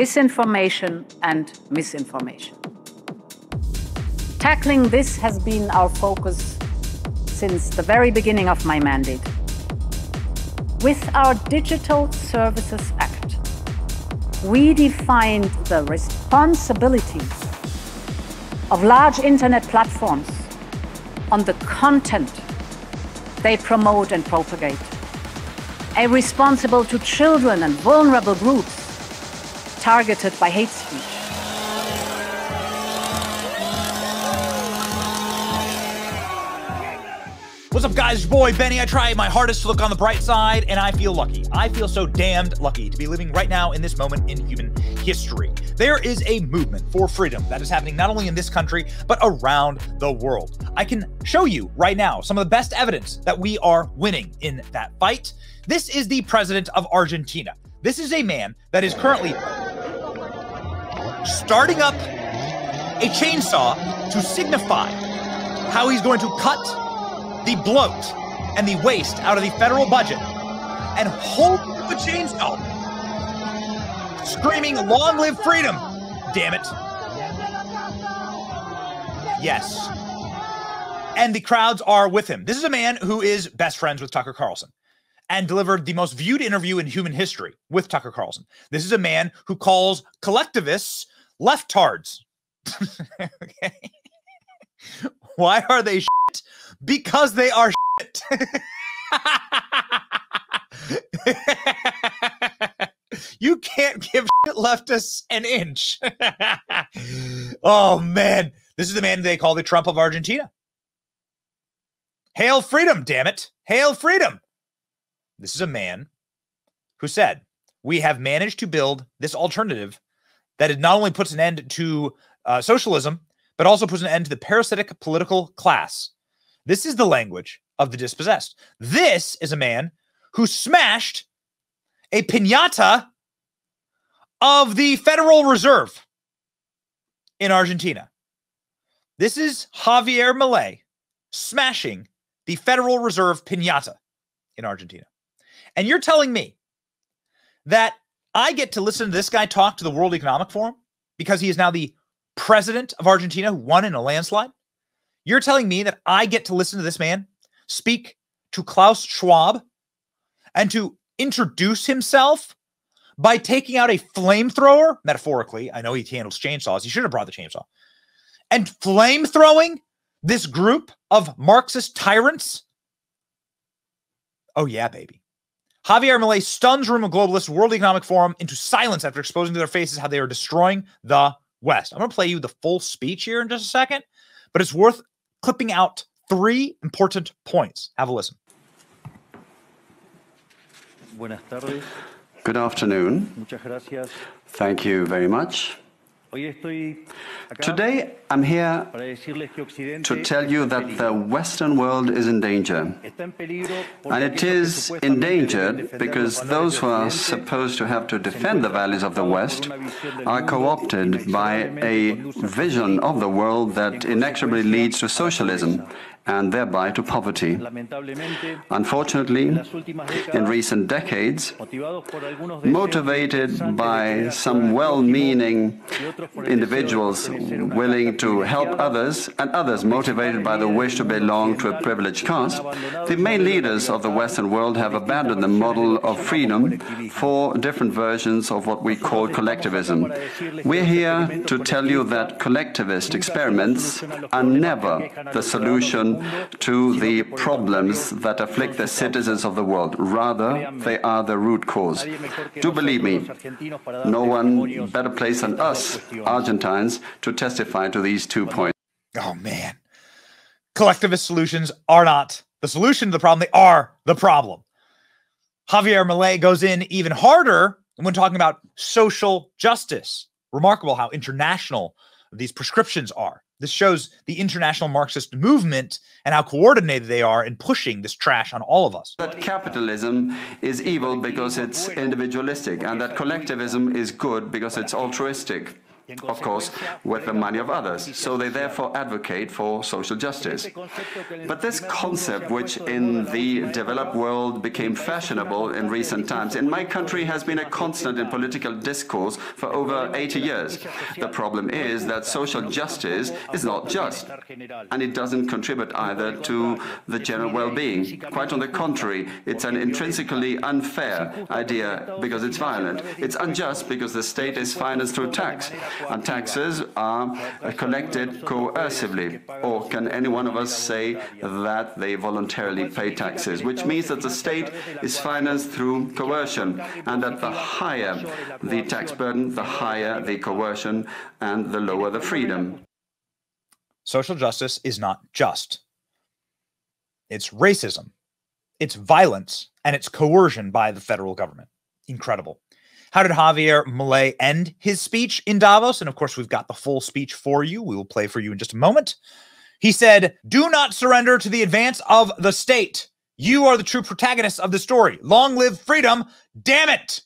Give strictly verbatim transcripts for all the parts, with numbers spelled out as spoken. disinformation and misinformation. Tackling this has been our focus since the very beginning of my mandate. With our Digital Services Act, we defined the responsibilities of large internet platforms on the content they promote and propagate. A responsible to children and vulnerable groups targeted by hate speech. What's up, guys? It's your boy, Benny. I try my hardest to look on the bright side, and I feel lucky. I feel so damned lucky to be living right now in this moment in human history. There is a movement for freedom that is happening not only in this country, but around the world. I can show you right now some of the best evidence that we are winning in that fight. This is the president of Argentina. This is a man that is currently starting up a chainsaw to signify how he's going to cut the bloat and the waste out of the federal budget, and hold the chainsaw, screaming, "Long live freedom, damn it." Yes. And the crowds are with him. This is a man who is best friends with Tucker Carlson and delivered the most viewed interview in human history with Tucker Carlson. This is a man who calls collectivists leftards. Okay. Why are they shit? Because they are shit. You can't give shit leftists an inch. Oh, man. This is the man they call the Trump of Argentina. Hail freedom, damn it. Hail freedom. This is a man who said, we have managed to build this alternative that it not only puts an end to uh, socialism, but also puts an end to the parasitic political class. This is the language of the dispossessed. This is a man who smashed a piñata of the Federal Reserve in Argentina. This is Javier Milei smashing the Federal Reserve piñata in Argentina. And you're telling me that I get to listen to this guy talk to the World Economic Forum because he is now the president of Argentina who won in a landslide? You're telling me that I get to listen to this man speak to Klaus Schwab and to introduce himself by taking out a flamethrower, metaphorically. I know he handles chainsaws. He should have brought the chainsaw. And flamethrowing this group of Marxist tyrants? Oh, yeah, baby. Javier Milei stuns room of globalists, World Economic Forum, into silence after exposing to their faces how they are destroying the West. I'm going to play you the full speech here in just a second, but it's worth clipping out three important points. Have a listen. Good afternoon. Thank you very much. Today, I'm here to tell you that the Western world is in danger. And it is endangered because those who are supposed to have to defend the values of the West are co-opted by a vision of the world that inexorably leads to socialism and thereby to poverty. Unfortunately, in recent decades, motivated by some well-meaning individuals willing to help others, and others motivated by the wish to belong to a privileged caste, the main leaders of the Western world have abandoned the model of freedom for different versions of what we call collectivism. We're here to tell you that collectivist experiments are never the solution to the problems that afflict the citizens of the world. Rather, they are the root cause. Do believe me, no one better placed than us, Argentines, to testify to these two points. Oh, man. Collectivist solutions are not the solution to the problem. They are the problem. Javier Milei goes in even harder when talking about social justice. Remarkable how international these prescriptions are. This shows the international Marxist movement and how coordinated they are in pushing this trash on all of us. That capitalism is evil because it's individualistic, and that collectivism is good because it's altruistic. of course, with the money of others. So they therefore advocate for social justice. But this concept, which in the developed world became fashionable in recent times, in my country has been a constant in political discourse for over eighty years. The problem is that social justice is not just, and it doesn't contribute either to the general well-being. Quite on the contrary, it's an intrinsically unfair idea because it's violent. It's unjust because the state is financed through tax, and taxes are collected coercively. Or can any one of us say that they voluntarily pay taxes? Which means that the state is financed through coercion, and that the higher the tax burden, the higher the coercion, and the lower the freedom. Social justice is not just. It's racism, it's violence, and it's coercion by the federal government. Incredible. How did Javier Milei end his speech in Davos? And of course, we've got the full speech for you. We will play for you in just a moment. He said, "Do not surrender to the advance of the state. You are the true protagonists of the story. Long live freedom. Damn it."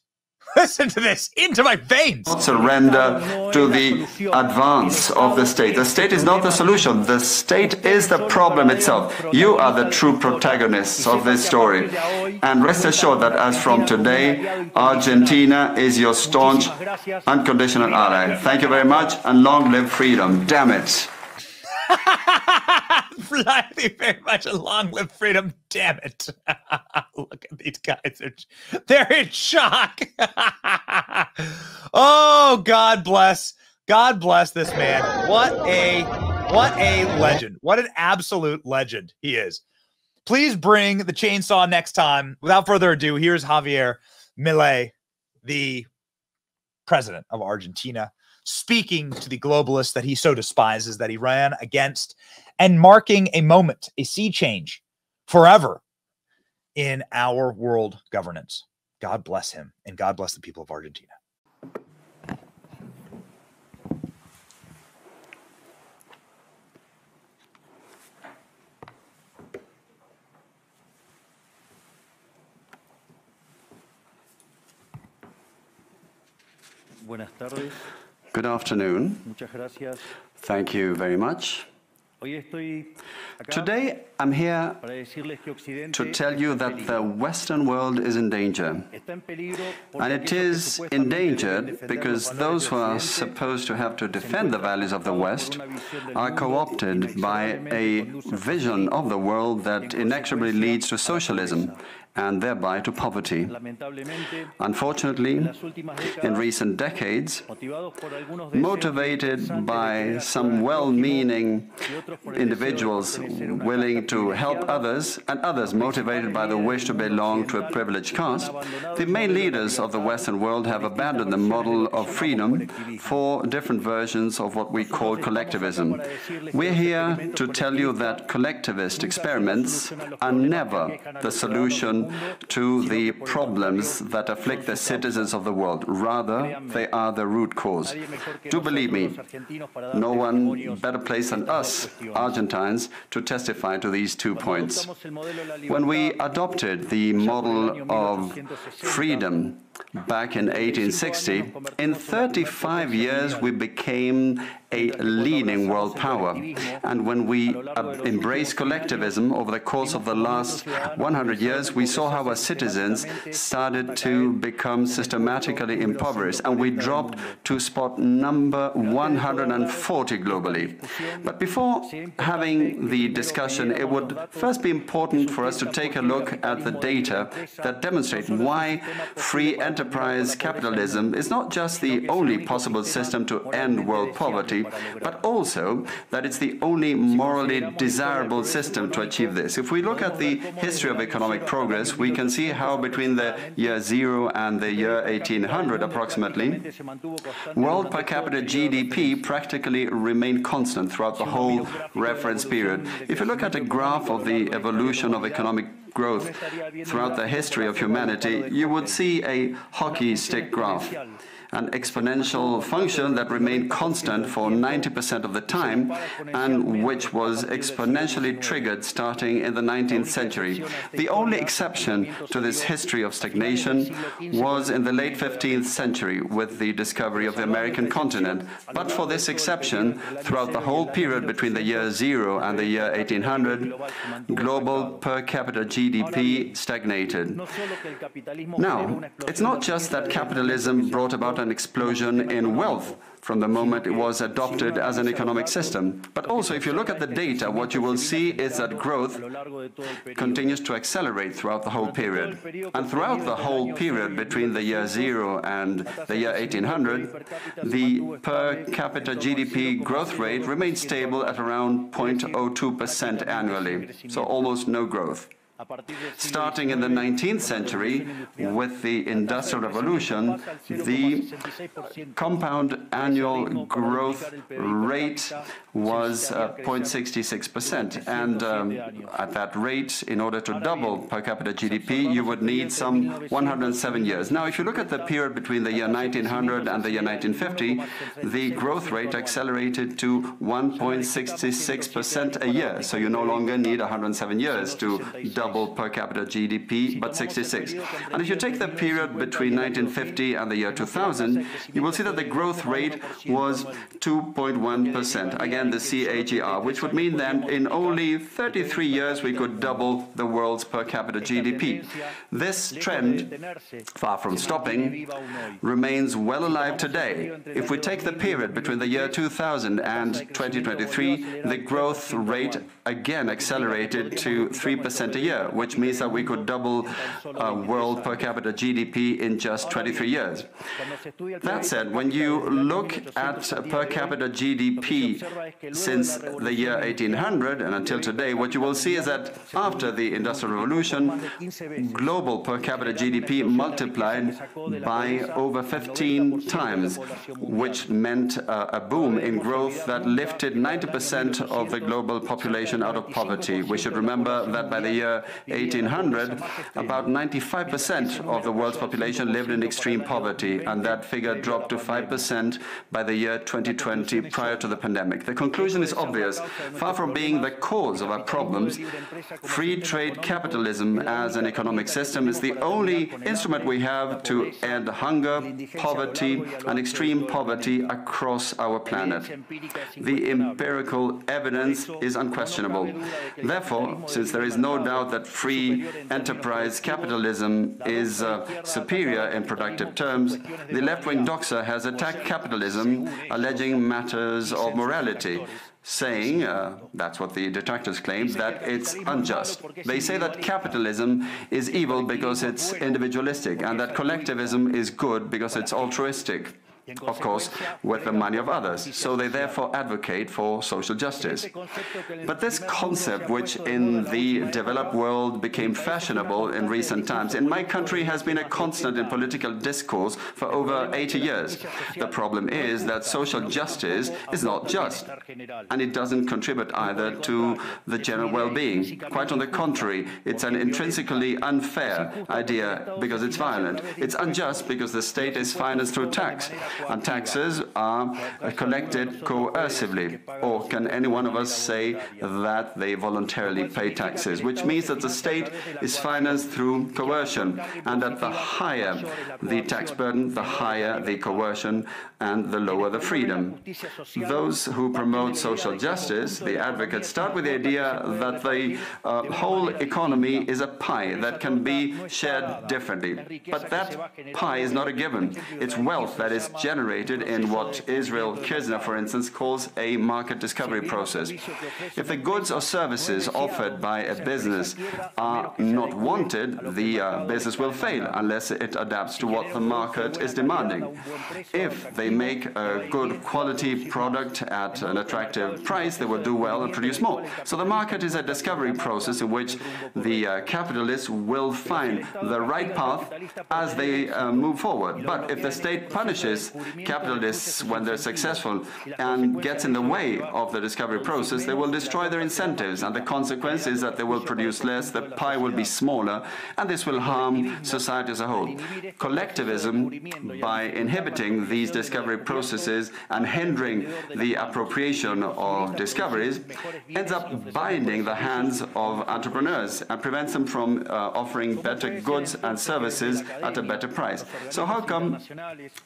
Listen to this, into my veins. Not surrender to the advance of the state. The state is not the solution. The state is the problem itself. You are the true protagonists of this story. And rest assured that as from today, Argentina is your staunch, unconditional ally. Thank you very much, and long live freedom. Damn it. Thank you very much, and long live freedom. Damn it. Look at these guys. They're, they're in shock. Oh, God bless. God bless this man. What a, what a legend. What an absolute legend he is. Please bring the chainsaw next time. Without further ado, here's Javier Milei, the president of Argentina, speaking to the globalists that he so despises, that he ran against, and marking a moment, a sea change forever in our world governance. God bless him, and God bless the people of Argentina. Buenas tardes. Good afternoon. Thank you very much. Today, I'm here to tell you that the Western world is in danger. And it is endangered because those who are supposed to have to defend the values of the West are co-opted by a vision of the world that inexorably leads to socialism, and thereby to poverty. Unfortunately, in recent decades, motivated by some well-meaning individuals willing to help others, and others motivated by the wish to belong to a privileged caste, the main leaders of the Western world have abandoned the model of freedom for different versions of what we call collectivism. We're here to tell you that collectivist experiments are never the solution to the problems that afflict the citizens of the world. Rather, they are the root cause. Do believe me, no one better placed than us, Argentines, to testify to these two points. When we adopted the model of freedom back in eighteen sixty, in thirty-five years we became a leading world power. And when we embraced collectivism over the course of the last one hundred years, we saw how our citizens started to become systematically impoverished, and we dropped to spot number one hundred forty globally. But before having the discussion, it would first be important for us to take a look at the data that demonstrate why free enterprise capitalism is not just the only possible system to end world poverty, but also that it's the only morally desirable system to achieve this. If we look at the history of economic progress, we can see how between the year zero and the year eighteen hundred approximately, world per capita G D P practically remained constant throughout the whole reference period. If you look at a graph of the evolution of economic growth throughout the history of humanity, you would see a hockey stick graph. an exponential function that remained constant for ninety percent of the time and which was exponentially triggered starting in the nineteenth century. The only exception to this history of stagnation was in the late fifteenth century with the discovery of the American continent. But for this exception, throughout the whole period between the year zero and the year eighteen hundred, global per capita G D P stagnated. Now, it's not just that capitalism brought about an explosion in wealth from the moment it was adopted as an economic system. But also, if you look at the data, what you will see is that growth continues to accelerate throughout the whole period. And throughout the whole period between the year zero and the year eighteen hundred, the per capita G D P growth rate remained stable at around zero point zero two percent annually, so almost no growth. Starting in the nineteenth century, with the Industrial Revolution, the compound annual growth rate was zero point six six percent. Uh, and um, at that rate, in order to double per capita G D P, you would need some one hundred seven years. Now, if you look at the period between the year nineteen hundred and the year nineteen fifty, the growth rate accelerated to one point six six percent a year. So you no longer need one hundred seven years to double double per capita G D P, but sixty-six. And if you take the period between nineteen fifty and the year two thousand, you will see that the growth rate was two point one percent, again the C A G R, which would mean that in only thirty-three years we could double the world's per capita G D P. This trend, far from stopping, remains well alive today. If we take the period between the year two thousand and twenty twenty-three, the growth rate again accelerated to three percent a year, which means that we could double uh, world per capita G D P in just twenty-three years. That said, when you look at per capita G D P since the year eighteen hundred and until today, what you will see is that after the Industrial Revolution, global per capita G D P multiplied by over fifteen times, which meant uh, a boom in growth that lifted ninety percent of the global population out of poverty. We should remember that by the year eighteen hundred, about ninety-five percent of the world's population lived in extreme poverty, and that figure dropped to five percent by the year twenty twenty prior to the pandemic. The conclusion is obvious. Far from being the cause of our problems, free trade capitalism as an economic system is the only instrument we have to end hunger, poverty, and extreme poverty across our planet. The empirical evidence is unquestionable. Therefore, since there is no doubt that free enterprise capitalism is uh, superior in productive terms, the left-wing doxa has attacked capitalism, alleging matters of morality, saying, uh, that's what the detractors claim, that it's unjust. They say that capitalism is evil because it's individualistic and that collectivism is good because it's altruistic, of course, with the money of others. So they therefore advocate for social justice. But this concept, which in the developed world became fashionable in recent times, in my country has been a constant in political discourse for over eighty years. The problem is that social justice is not just, and it doesn't contribute either to the general well-being. Quite on the contrary, it's an intrinsically unfair idea because it's violent. It's unjust because the state is financed through tax, and taxes are collected coercively, or can any one of us say that they voluntarily pay taxes, which means that the state is financed through coercion, and that the higher the tax burden, the higher the coercion, and the lower the freedom. Those who promote social justice, the advocates, start with the idea that the uh, whole economy is a pie that can be shared differently. But that pie is not a given. It's wealth that is generated in what Israel Kirchner, for instance, calls a market discovery process. If the goods or services offered by a business are not wanted, the uh, business will fail unless it adapts to what the market is demanding. If they make a good quality product at an attractive price, they will do well and produce more. So the market is a discovery process in which the uh, capitalists will find the right path as they uh, move forward. But if the state punishes capitalists, when they're successful, and gets in the way of the discovery process, they will destroy their incentives, and the consequence is that they will produce less, the pie will be smaller, and this will harm society as a whole. Collectivism, by inhibiting these discovery processes and hindering the appropriation of discoveries, ends up binding the hands of entrepreneurs and prevents them from uh, offering better goods and services at a better price. So how come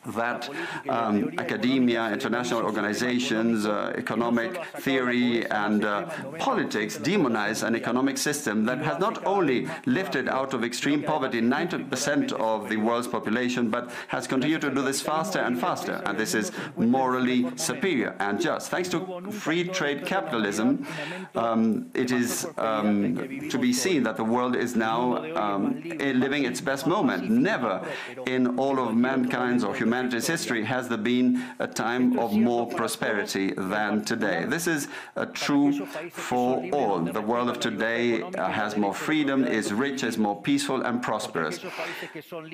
that um, academia, international organizations, uh, economic theory and uh, politics demonize an economic system that has not only lifted out of extreme poverty ninety percent of the world's population, but has continued to do this faster and faster, and this is morally superior and just. Thanks to free trade capitalism, um, it is um, to be seen that the world is now um, living its best moment. Never in all of mankind's or humanity's history has there been a time of more prosperity than today. This is uh, true for all. The world of today uh, has more freedom, is rich, is more peaceful and prosperous.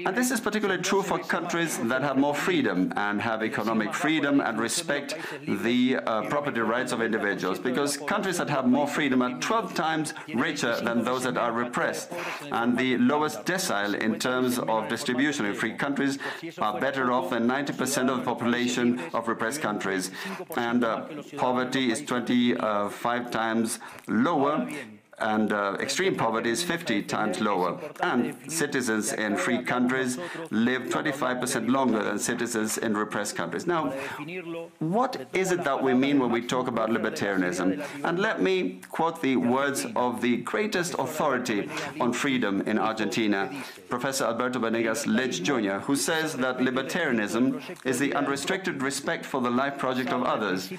And this is particularly true for countries that have more freedom and have economic freedom and respect the uh, property rights of individuals, because countries that have more freedom are twelve times richer than those that are repressed, and the lowest decile in terms of distribution in free countries are better off than ninety percent of the population of repressed countries, and uh, poverty is twenty-five times lower, and uh, extreme poverty is fifty times lower, and citizens in free countries live twenty-five percent longer than citizens in repressed countries. Now, what is it that we mean when we talk about libertarianism? And let me quote the words of the greatest authority on freedom in Argentina, Professor Alberto Benegas Lynch Junior, who says that libertarianism is the unrestricted respect for the life project of others,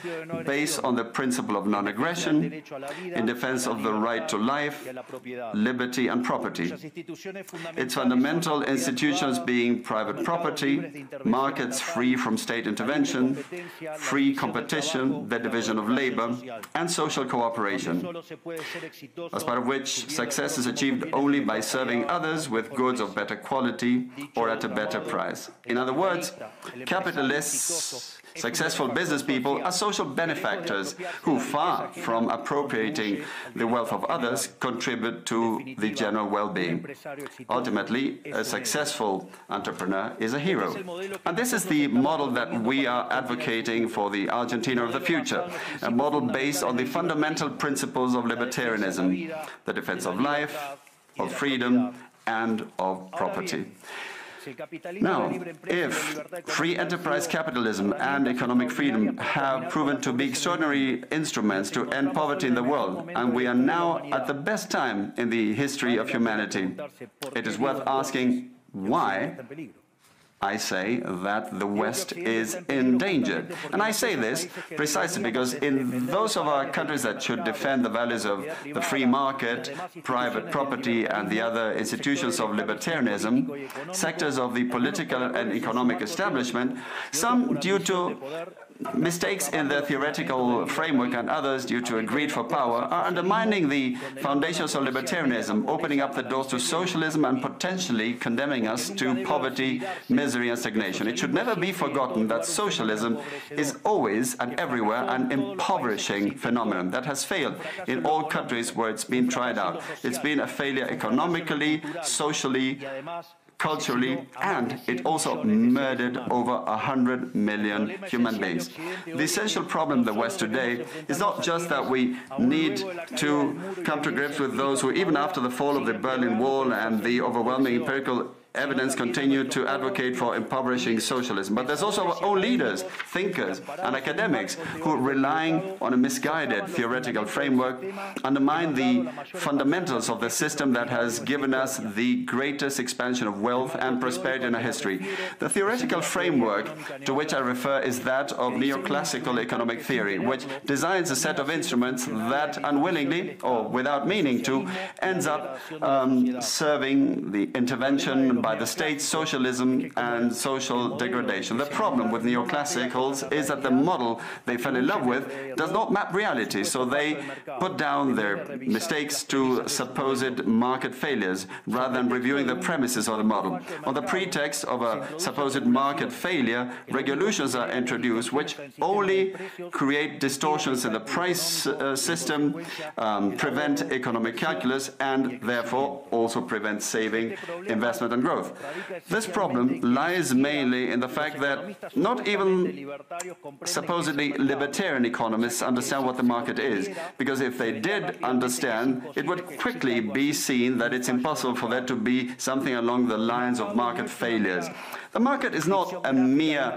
based on the principle of non-aggression, in defense of the right to life, liberty and property. Its fundamental institutions being private property, markets free from state intervention, free competition, the division of labor, and social cooperation, as part of which success is achieved only by serving others with goods of better quality or at a better price. In other words, capitalists, successful business people are social benefactors who, far from appropriating the wealth of others, contribute to the general well-being. Ultimately, a successful entrepreneur is a hero. And this is the model that we are advocating for the Argentina of the future, a model based on the fundamental principles of libertarianism, the defense of life, of freedom, and of property. Now, if free enterprise capitalism and economic freedom have proven to be extraordinary instruments to end poverty in the world, and we are now at the best time in the history of humanity, it is worth asking why I say that the West is in danger. And I say this precisely because in those of our countries that should defend the values of the free market, private property and the other institutions of libertarianism, sectors of the political and economic establishment, some due to mistakes in the theoretical framework and others due to a greed for power, are undermining the foundations of libertarianism, opening up the doors to socialism and potentially condemning us to poverty, misery and stagnation. It should never be forgotten that socialism is always and everywhere an impoverishing phenomenon that has failed in all countries where it's been tried out. It's been a failure economically, socially, culturally, and it also murdered over one hundred million human beings. The essential problem of the West today is not just that we need to come to grips with those who, even after the fall of the Berlin Wall and the overwhelming empirical evidence, continued to advocate for impoverishing socialism, but there's also our own leaders, thinkers, and academics who, relying on a misguided theoretical framework, undermine the fundamentals of the system that has given us the greatest expansion of wealth and prosperity in our history. The theoretical framework to which I refer is that of neoclassical economic theory, which designs a set of instruments that unwillingly, or without meaning to, ends up um, serving the intervention by the state, socialism, and social degradation. The problem with neoclassicals is that the model they fell in love with does not map reality, so they put down their mistakes to supposed market failures rather than reviewing the premises of the model. On the pretext of a supposed market failure, regulations are introduced which only create distortions in the price uh, system, um, prevent economic calculus, and therefore also prevent saving, investment, and growth. This problem lies mainly in the fact that not even supposedly libertarian economists understand what the market is, because if they did understand, it would quickly be seen that it's impossible for there to be something along the lines of market failures. The market is not a mere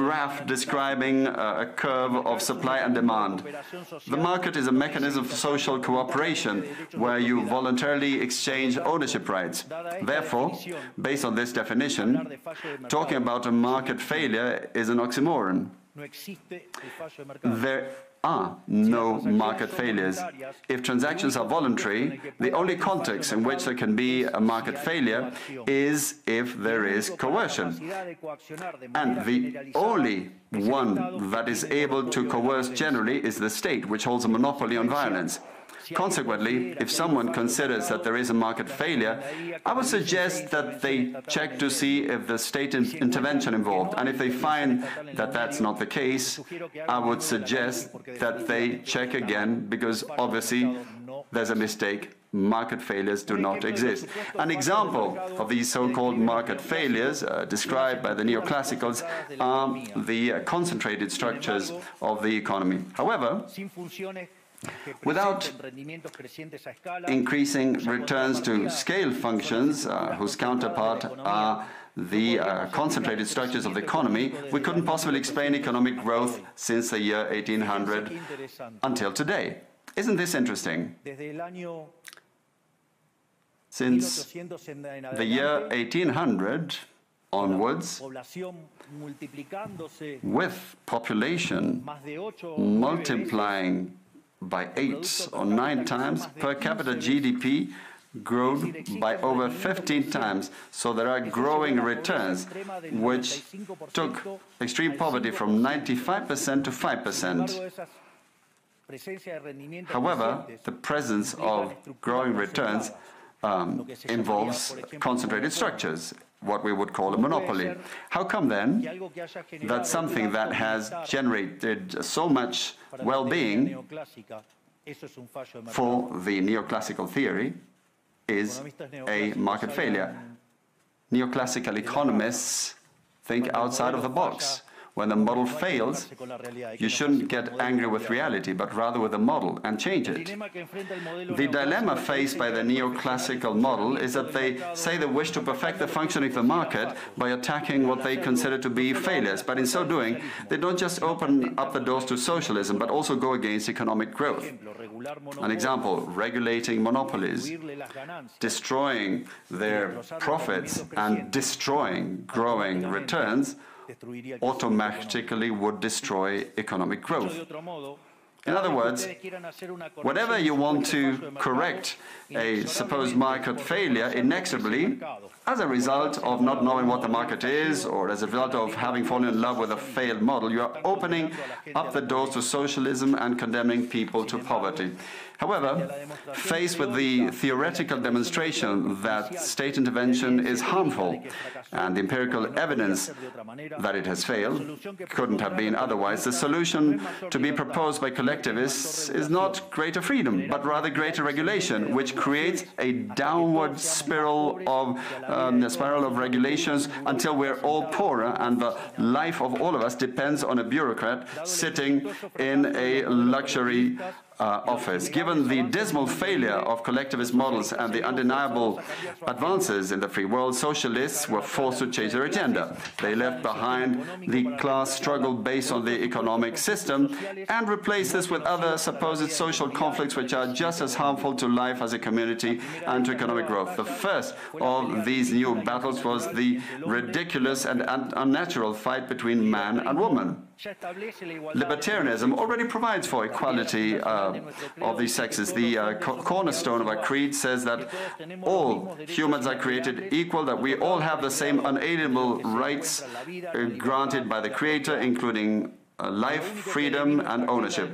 graph describing a curve of supply and demand. The market is a mechanism for social cooperation where you voluntarily exchange ownership rights. Therefore, based on this definition, talking about a market failure is an oxymoron. There are no market failures. If transactions are voluntary, the only context in which there can be a market failure is if there is coercion. And the only one that is able to coerce generally is the state, which holds a monopoly on violence. Consequently, if someone considers that there is a market failure, I would suggest that they check to see if the state in intervention involved. And if they find that that's not the case, I would suggest that they check again, because obviously there's a mistake. Market failures do not exist. An example of these so-called market failures uh, described by the neoclassicals are the uh, concentrated structures of the economy. However, without increasing returns to scale functions, uh, whose counterpart are the uh, concentrated structures of the economy, we couldn't possibly explain economic growth since the year eighteen hundred until today. Isn't this interesting? Since the year eighteen hundred onwards, with population multiplying by eight or nine times, per capita G D P grew by over fifteen times, so there are growing returns, which took extreme poverty from ninety-five percent to five percent. However, the presence of growing returns um, involves concentrated structures, what we would call a monopoly. How come then that something that has generated so much well-being for the neoclassical theory is a market failure? Neoclassical economists think outside of the box. When the model fails, you shouldn't get angry with reality, but rather with the model and change it. The dilemma faced by the neoclassical model is that they say they wish to perfect the functioning of the market by attacking what they consider to be failures, but in so doing, they don't just open up the doors to socialism, but also go against economic growth. An example, regulating monopolies, destroying their profits and destroying growing returns, automatically would destroy economic growth. In other words, whenever you want to correct a supposed market failure inexorably, as a result of not knowing what the market is, or as a result of having fallen in love with a failed model, you are opening up the doors to socialism and condemning people to poverty. However, faced with the theoretical demonstration that state intervention is harmful and the empirical evidence that it has failed couldn't have been otherwise, the solution to be proposed by collectivists is not greater freedom, but rather greater regulation, which creates a downward spiral of, um, a spiral of regulations until we're all poorer and the life of all of us depends on a bureaucrat sitting in a luxury Uh, office. Given the dismal failure of collectivist models and the undeniable advances in the free world, socialists were forced to change their agenda. They left behind the class struggle based on the economic system and replaced this with other supposed social conflicts which are just as harmful to life as a community and to economic growth. The first of these new battles was the ridiculous and un- unnatural fight between man and woman. Libertarianism already provides for equality uh, uh, of the sexes. The uh, co cornerstone of our creed says that all humans are created equal, that we all have the same unalienable rights uh, granted by the Creator, including uh, life, freedom, and ownership.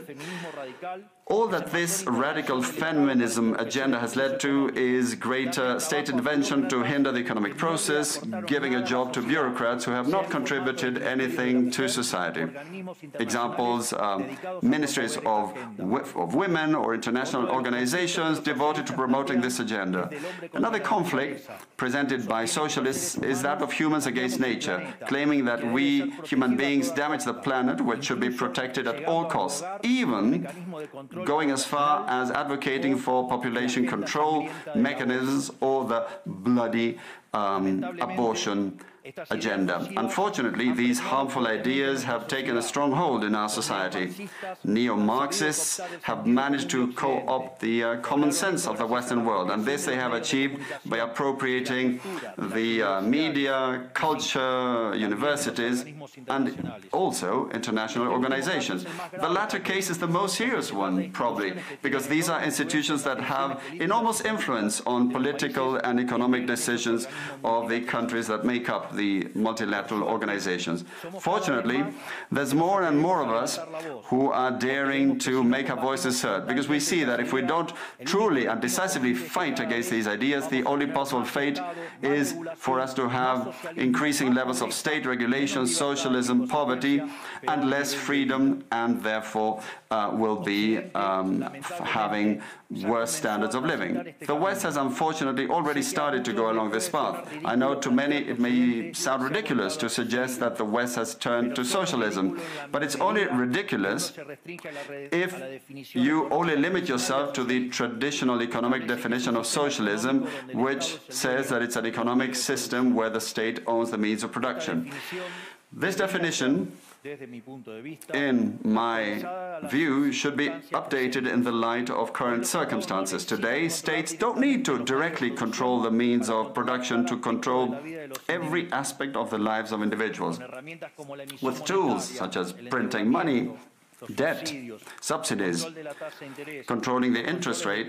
All that this radical feminism agenda has led to is greater state intervention to hinder the economic process, giving a job to bureaucrats who have not contributed anything to society. Examples, um, ministries of, of women or international organizations devoted to promoting this agenda. Another conflict presented by socialists is that of humans against nature, claiming that we human beings damage the planet, which should be protected at all costs, even going as far as advocating for population control mechanisms or the bloody um, abortion agenda. Unfortunately, these harmful ideas have taken a strong hold in our society. Neo-Marxists have managed to co-opt the uh, common sense of the Western world, and this they have achieved by appropriating the uh, media, culture, universities, and also international organizations. The latter case is the most serious one, probably, because these are institutions that have enormous influence on political and economic decisions of the countries that make up the multilateral organizations. Fortunately, there's more and more of us who are daring to make our voices heard, because we see that if we don't truly and decisively fight against these ideas, the only possible fate is for us to have increasing levels of state regulation, socialism, poverty, and less freedom, and therefore uh, will be um, having worse standards of living. The West has unfortunately already started to go along this path. I know to many it may sound ridiculous to suggest that the West has turned to socialism, but it's only ridiculous if you only limit yourself to the traditional economic definition of socialism, which says that it's an economic system where the state owns the means of production. This definition, in my view, should be updated in the light of current circumstances. Today, states don't need to directly control the means of production to control every aspect of the lives of individuals. With tools such as printing money, debt, subsidies, controlling the interest rate,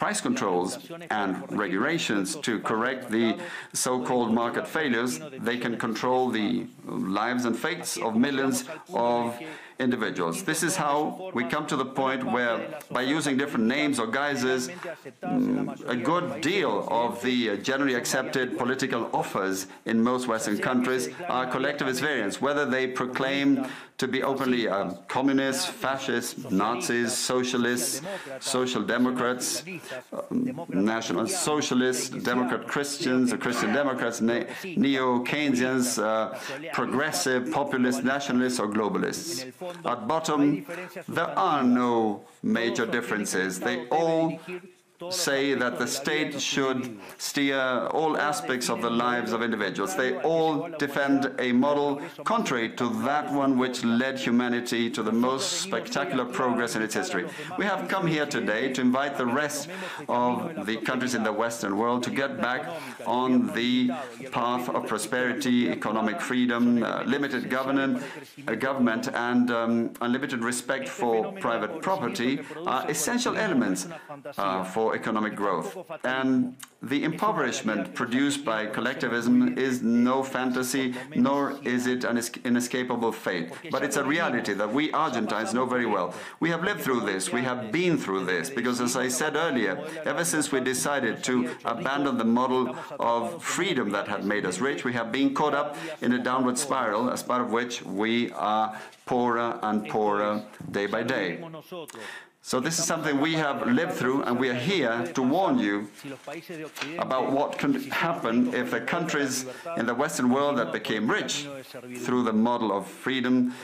price controls, and regulations to correct the so-called market failures, they can control the lives and fates of millions of individuals. This is how we come to the point where, by using different names or guises, a good deal of the generally accepted political offers in most Western countries are collectivist variants, whether they proclaim to be openly uh, communists, fascists, Nazis, socialists, social democrats, uh, national socialists, democrat Christians, uh, Christian democrats, neo-Keynesians, uh, progressive, populist, nationalists, or globalists. At bottom, there are no major differences. They all say that the state should steer all aspects of the lives of individuals. They all defend a model contrary to that one which led humanity to the most spectacular progress in its history. We have come here today to invite the rest of the countries in the Western world to get back on the path of prosperity, economic freedom, uh, limited governance, uh, government, and um, unlimited respect for private property are essential elements uh, for economic growth. And the impoverishment produced by collectivism is no fantasy, nor is it an inescapable fate. But it's a reality that we Argentines know very well. We have lived through this, we have been through this, because as I said earlier, ever since we decided to abandon the model of freedom that had made us rich, we have been caught up in a downward spiral, as part of which we are poorer and poorer day by day. So this is something we have lived through, and we are here to warn you about what can happen if the countries in the Western world that became rich through the model of freedom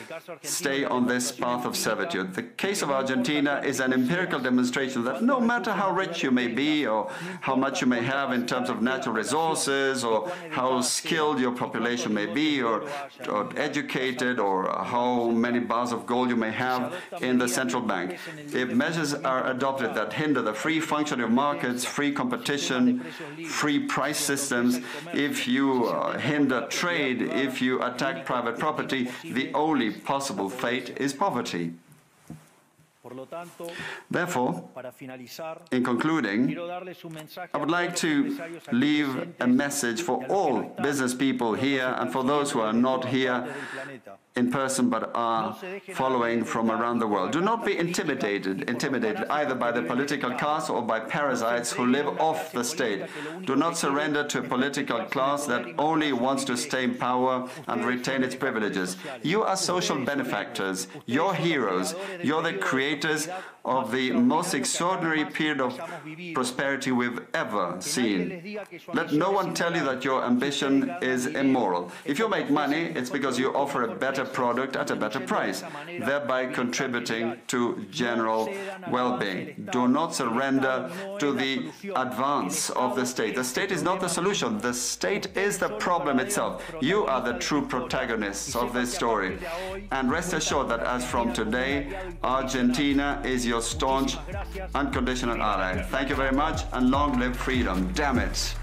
stay on this path of servitude. The case of Argentina is an empirical demonstration that no matter how rich you may be, or how much you may have in terms of natural resources, or how skilled your population may be, or, or educated, or how many bars of gold you may have in the central bank, if measures are adopted that hinder the free function of markets, free competition, free price systems, if you uh, hinder trade, if you attack private property, the only possible fate is poverty. Therefore, in concluding, I would like to leave a message for all business people here and for those who are not here in person but are following from around the world. Do not be intimidated, intimidated either by the political class or by parasites who live off the state. Do not surrender to a political class that only wants to stay in power and retain its privileges. You are social benefactors, you're heroes, you're the creators of the most extraordinary period of prosperity we've ever seen. Let no one tell you that your ambition is immoral. If you make money, it's because you offer a better product at a better price, thereby contributing to general well-being. Do not surrender to the advance of the state. The state is not the solution. The state is the problem itself. You are the true protagonists of this story. And rest assured that as from today, Argentina is your staunch, unconditional ally. Thank you very much, and long live freedom. Damn it.